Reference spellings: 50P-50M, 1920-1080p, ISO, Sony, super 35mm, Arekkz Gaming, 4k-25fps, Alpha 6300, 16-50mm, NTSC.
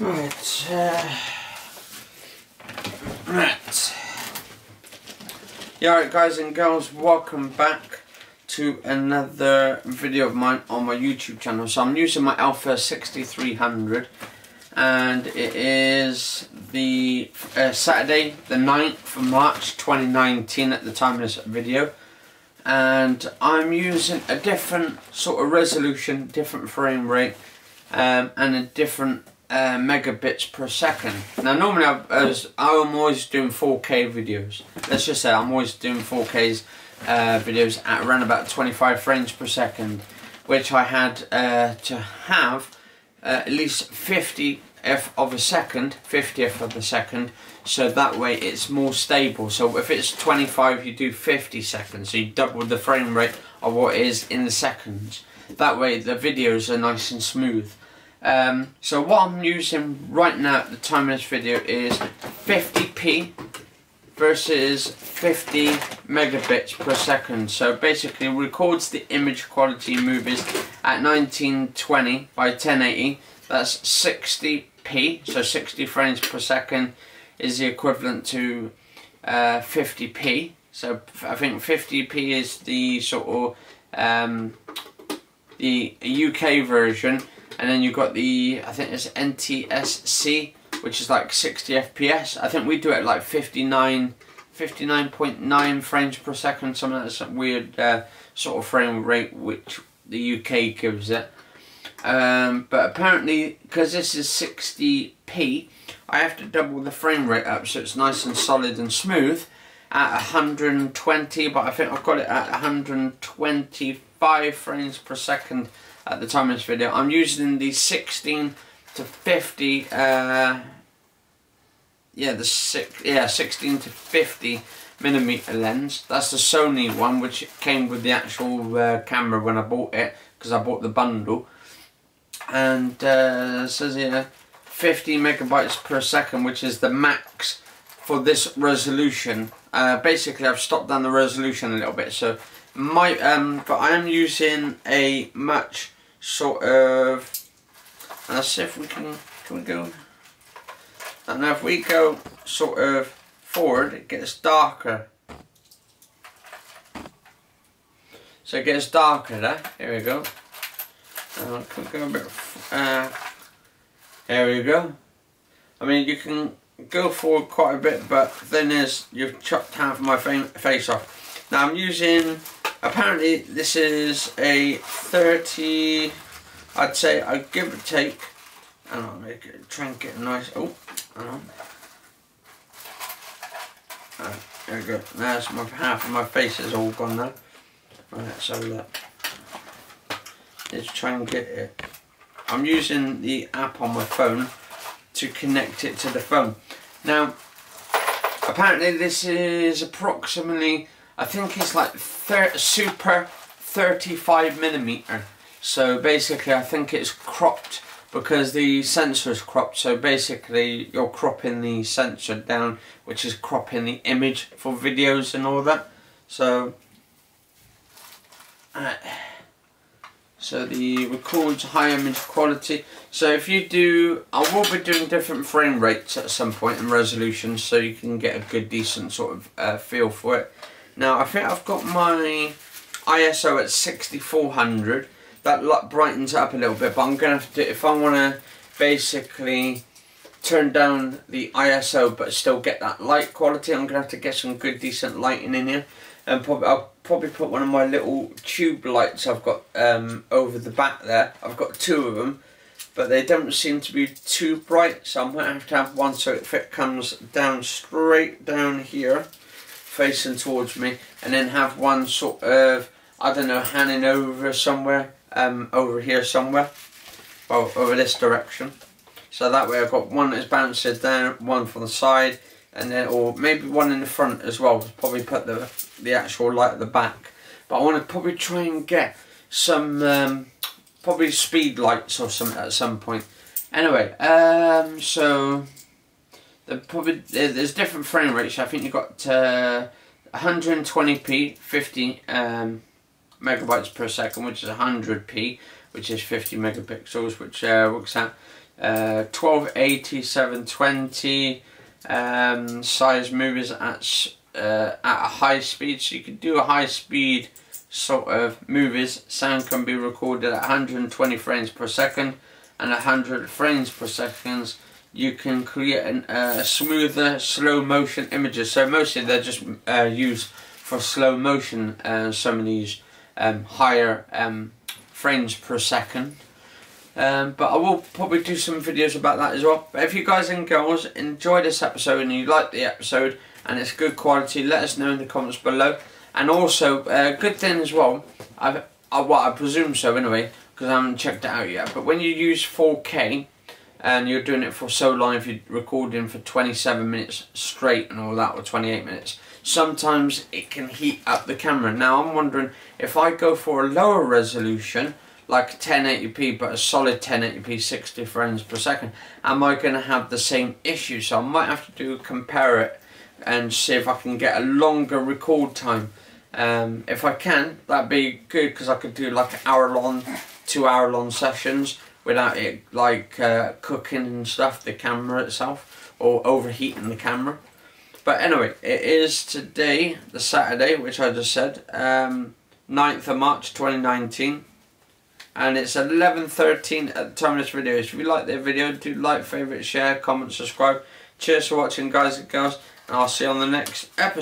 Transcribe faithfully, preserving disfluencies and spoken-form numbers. Right. Uh, right. Yeah, right, guys and girls, welcome back to another video of mine on my YouTube channel. So I'm using my Alpha sixty-three hundred, and it is the uh, Saturday the ninth of March twenty nineteen at the time of this video, and I'm using a different sort of resolution, different frame rate, um, and a different uh, megabits per second. Now normally I, as I'm always doing four K videos, let's just say I'm always doing four Ks uh, videos at around about twenty-five frames per second, which I had uh, to have uh, at least fifty F of a second fiftieth of a second, so that way it's more stable. So if it's twenty-five, you do fifty seconds, so you double the frame rate of what it is in the seconds. That way the videos are nice and smooth. Um, so what I'm using right now at the time of this video is fifty P versus fifty megabits per second. So basically it records the image quality movies at nineteen twenty by ten eighty. That's sixty P, so sixty frames per second is the equivalent to uh, fifty P. So I think fifty P is the sort of um, the U K version, and then you've got the, I think it's N T S C, which is like sixty F P S. I think we do it like fifty-nine, fifty-nine point nine frames per second, some of that weird uh, sort of frame rate which the U K gives it. Um, but apparently, because this is sixty P, I have to double the frame rate up so it's nice and solid and smooth at one hundred twenty, but I think I've got it at one hundred twenty-five frames per second at the time of this video. I'm using the sixteen to fifty, uh, yeah, the six, yeah, sixteen to fifty millimeter lens. That's the Sony one, which came with the actual uh, camera when I bought it, because I bought the bundle. And uh, it says here fifty megabytes per second, which is the max for this resolution. Uh, basically, I've stopped down the resolution a little bit. So my um, but I am using a much sort of. Let's see if we can. Can we go? And if we go sort of forward, it gets darker. So it gets darker there. Here we go. Uh, can we go a bit, uh, there we go. I mean, you can go forward quite a bit, but then there's, you've chopped half my face off. Now I'm using, apparently this is a thirty, I'd say I give or take, and I'll make it, try and get a nice, oh, hang on. Right, there we go, now my, half of my face is all gone now. Right, let's have a look. Let's try and get it. I'm using the app on my phone to connect it to the phone. Now, apparently this is approximately, I think it's like super thirty-five millimeter. So basically I think it's cropped because the sensor is cropped. So basically you're cropping the sensor down, which is cropping the image for videos and all that. So, uh, So the records high image quality. So if you do, I will be doing different frame rates at some point and resolutions, so you can get a good decent sort of uh, feel for it. Now I think I've got my I S O at sixty-four hundred. That light brightens it up a little bit, but I'm gonna have to, if I want to basically turn down the I S O but still get that light quality, I'm gonna have to get some good decent lighting in here, and probably I'll probably put one of my little tube lights I've got um, over the back there. I've got two of them, but they don't seem to be too bright, so I might have to have one so if it comes down straight down here, facing towards me, and then have one sort of, I don't know, hanging over somewhere, um, over here somewhere, well, over this direction. So that way I've got one that's bouncing down, one from the side, and then, or maybe one in the front as well. Probably put the the actual light at the back, but I want to probably try and get some um, probably speed lights or something at some point. Anyway, um, so the probably there's different frame rates. I think you've got uh, one hundred twenty P, fifty um, megabytes per second, which is one hundred P, which is fifty megapixels, which uh, works out uh, twelve eighty by seven twenty um, size movies at uh, at a high speed, so you can do a high speed sort of movies. Sound can be recorded at one hundred twenty frames per second and one hundred frames per second. You can create an, uh, smoother slow motion images, so mostly they're just uh, used for slow motion, uh, some of these um, higher um, frames per second. Um, but I will probably do some videos about that as well. But if you guys and girls enjoy this episode and you like the episode and it's good quality, let us know in the comments below. And also, a uh, good thing as well, I, I, well, I presume so anyway, because I haven't checked it out yet, but when you use four K and you're doing it for so long, if you're recording for twenty-seven minutes straight and all that, or twenty-eight minutes, sometimes it can heat up the camera. Now I'm wondering, if I go for a lower resolution, like ten eighty p, but a solid ten eighty p, sixty frames per second, am I going to have the same issue? So I might have to do compare it and see if I can get a longer record time. Um, if I can, that'd be good, because I could do like an hour long, two hour long sessions without it like uh, cooking and stuff, the camera itself, or overheating the camera. But anyway, it is today, the Saturday, which I just said, um, ninth of March twenty nineteen, and it's eleven thirteen at the time of this video. So if you like the video, do like, favourite, share, comment, subscribe. Cheers for watching, guys and girls, and I'll see you on the next episode.